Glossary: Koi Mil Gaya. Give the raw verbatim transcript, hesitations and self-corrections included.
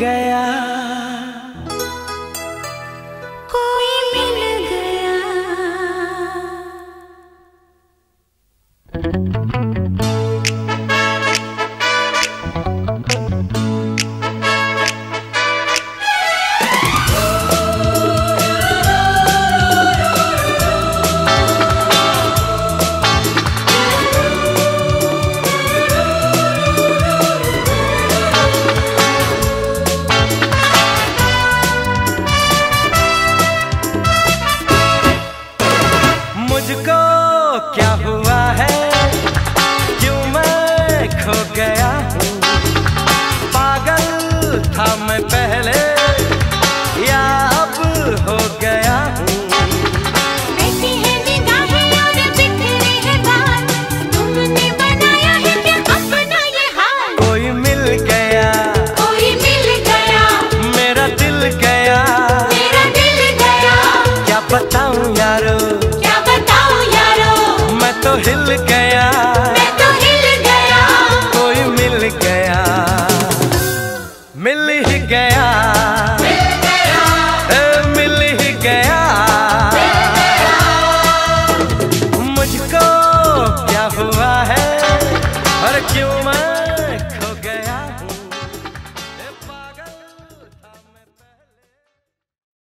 गया, कोई मिल गया।